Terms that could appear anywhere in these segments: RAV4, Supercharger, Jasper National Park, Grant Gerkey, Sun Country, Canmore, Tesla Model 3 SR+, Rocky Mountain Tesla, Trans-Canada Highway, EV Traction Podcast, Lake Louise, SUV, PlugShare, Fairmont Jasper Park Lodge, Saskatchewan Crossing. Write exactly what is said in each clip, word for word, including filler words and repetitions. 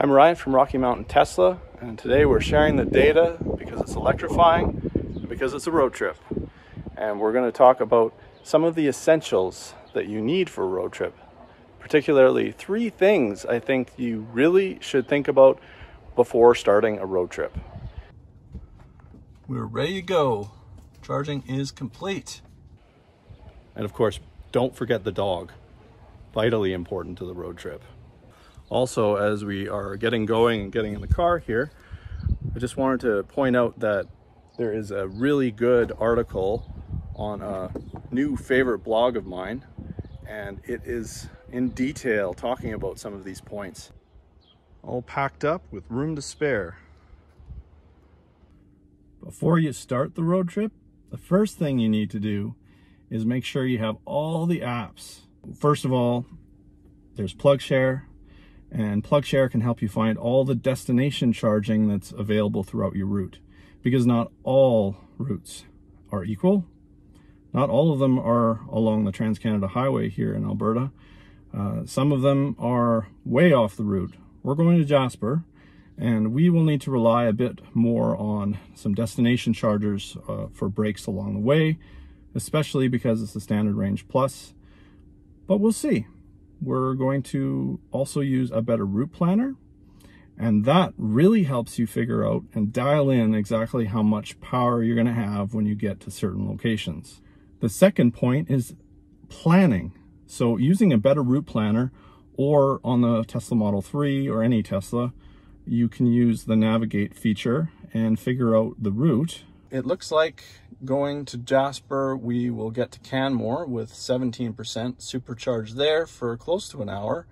I'm Ryan from Rocky Mountain Tesla, and today we're sharing the data because it's electrifying and because it's a road trip. And we're going to talk about some of the essentials that you need for a road trip, particularly three things I think you really should think about before starting a road trip. We're ready to go. Charging is complete. And of course, don't forget the dog. Vitally important to the road trip. Also, as we are getting going and getting in the car here, I just wanted to point out that there is a really good article on a new favorite blog of mine, and it is in detail talking about some of these points. All packed up with room to spare. Before you start the road trip, the first thing you need to do is make sure you have all the apps. First of all, there's PlugShare. And PlugShare can help you find all the destination charging that's available throughout your route, because not all routes are equal. Not all of them are along the Trans-Canada Highway here in Alberta. Uh, some of them are way off the route. We're going to Jasper, and we will need to rely a bit more on some destination chargers uh, for breaks along the way, especially because it's the standard range plus, but we'll see. We're going to also use a better route planner, and that really helps you figure out and dial in exactly how much power you're going to have when you get to certain locations. The second point is planning. So using a better route planner, or on the Tesla Model three or any Tesla, you can use the navigate feature and figure out the route. It looks like going to Jasper, we will get to Canmore with seventeen percent supercharge there for close to an hour.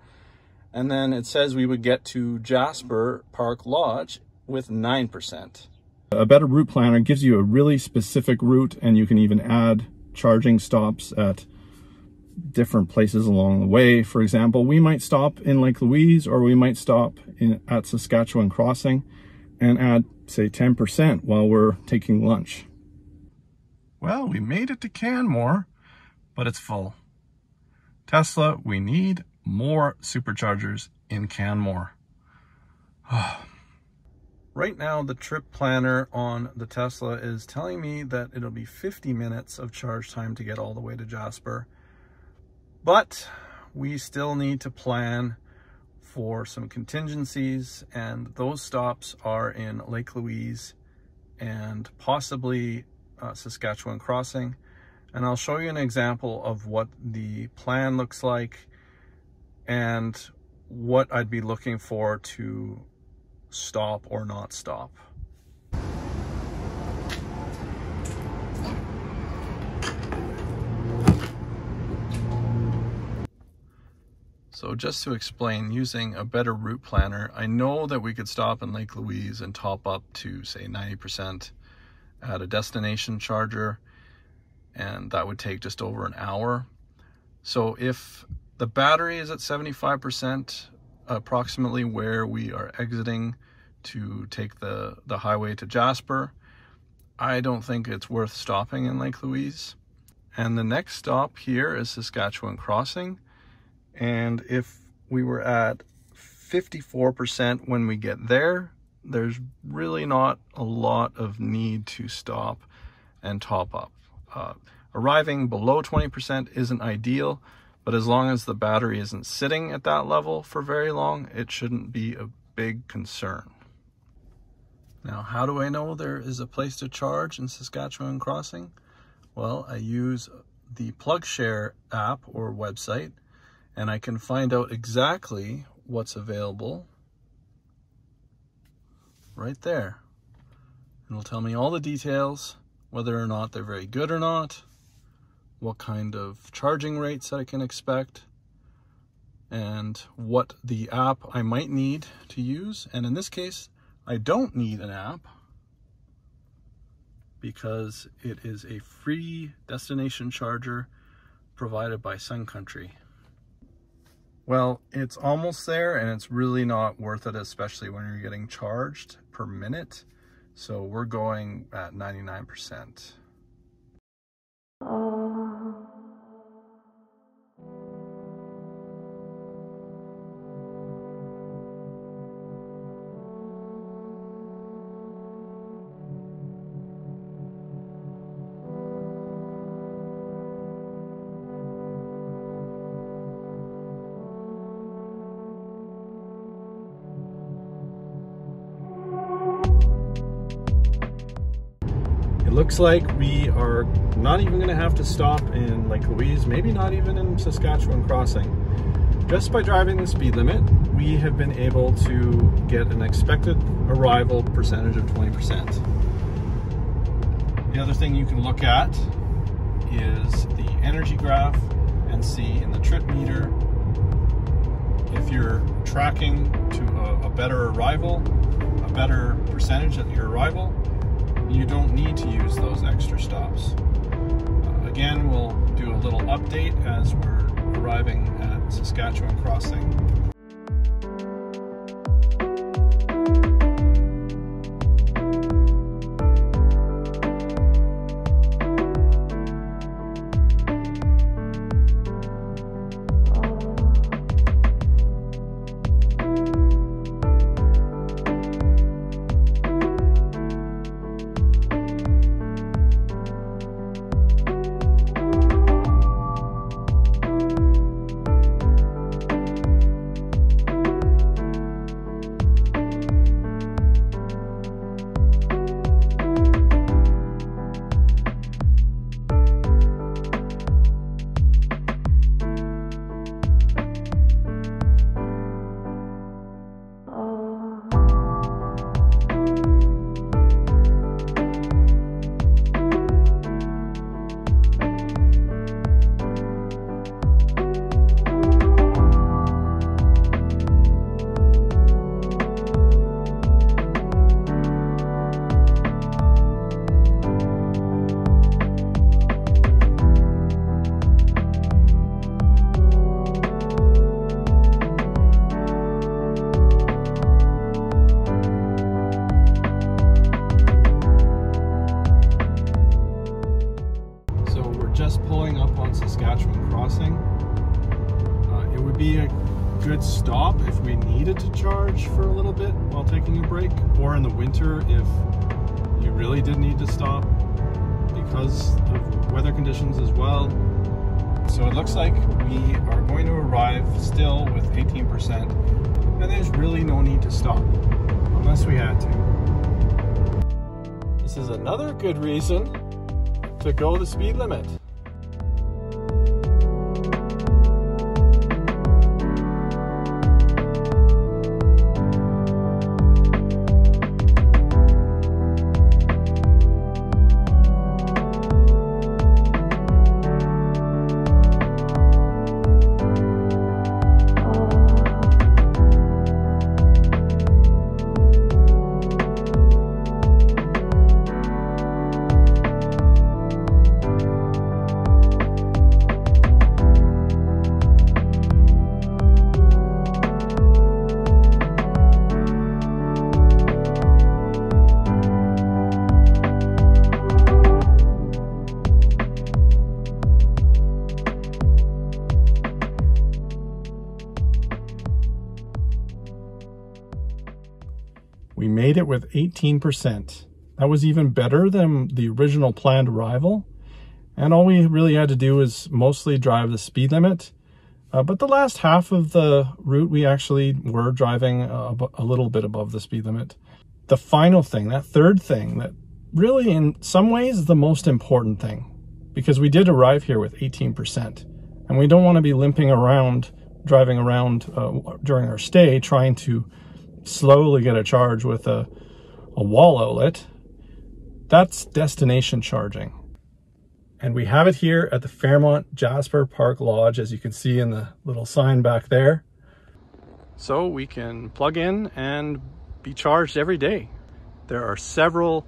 And then it says we would get to Jasper Park Lodge with nine percent. A better route planner gives you a really specific route, and you can even add charging stops at different places along the way. For example, we might stop in Lake Louise, or we might stop in, at Saskatchewan Crossing and add, say, ten percent while we're taking lunch. Well, we made it to Canmore, but it's full. Tesla, we need more superchargers in Canmore. Right now, the trip planner on the Tesla is telling me that it'll be fifty minutes of charge time to get all the way to Jasper, but we still need to plan for some contingencies, and those stops are in Lake Louise and possibly uh, Saskatchewan Crossing. And I'll show you an example of what the plan looks like and what I'd be looking for to stop or not stop. So just to explain, using a better route planner, I know that we could stop in Lake Louise and top up to, say, ninety percent at a destination charger, and that would take just over an hour. So if the battery is at seventy-five percent, approximately where we are exiting to take the, the highway to Jasper, I don't think it's worth stopping in Lake Louise. And the next stop here is Saskatchewan Crossing. And if we were at fifty-four percent when we get there, there's really not a lot of need to stop and top up. Uh, arriving below twenty percent isn't ideal, but as long as the battery isn't sitting at that level for very long, it shouldn't be a big concern. Now, how do I know there is a place to charge in Saskatchewan Crossing? Well, I use the PlugShare app or website, and I can find out exactly what's available right there. It'll tell me all the details, whether or not they're very good or not, what kind of charging rates I can expect, and what the app I might need to use. And in this case, I don't need an app because it is a free destination charger provided by Sun Country. Well, it's almost there, and it's really not worth it, especially when you're getting charged per minute. So we're going at ninety-nine percent. looks like we are not even going to have to stop in Lake Louise, maybe not even in Saskatchewan Crossing. Just by driving the speed limit, we have been able to get an expected arrival percentage of twenty percent. The other thing you can look at is the energy graph and see in the trip meter if you're tracking to a, a better arrival, a better percentage at your arrival. You don't need to use those extra stops. Uh, again, we'll do a little update as we're arriving at Saskatchewan Crossing. Stop if we needed to charge for a little bit while taking a break, or in the winter if you really did need to stop because of weather conditions as well. So it looks like we are going to arrive still with eighteen percent, and there's really no need to stop unless we had to. This is another good reason to go the speed limit. We made it with eighteen percent. That was even better than the original planned arrival. And all we really had to do was mostly drive the speed limit. Uh, but the last half of the route, we actually were driving a, a little bit above the speed limit. The final thing, that third thing, that really in some ways is the most important thing, because we did arrive here with eighteen percent. And we don't want to be limping around, driving around uh, during our stay, trying to slowly get a charge with a, a wall outlet. That's destination charging. And we have it here at the Fairmont Jasper Park Lodge, as you can see in the little sign back there. So we can plug in and be charged every day. There are several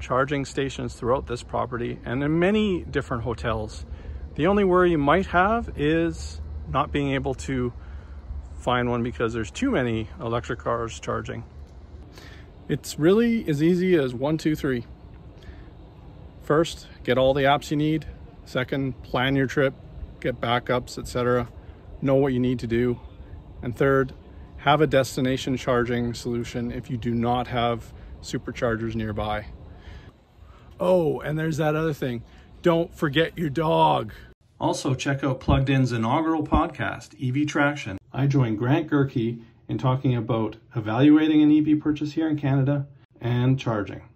charging stations throughout this property and in many different hotels. The only worry you might have is not being able to find one because there's too many electric cars charging. It's really as easy as one, two, three. First, get all the apps you need. Second, plan your trip, get backups, et cetera. Know what you need to do. And third, have a destination charging solution if you do not have superchargers nearby. Oh, and there's that other thing. Don't forget your dog. Also, check out Plugged In's inaugural podcast, E V Traction. I joined Grant Gerkey in talking about evaluating an E V purchase here in Canada and charging.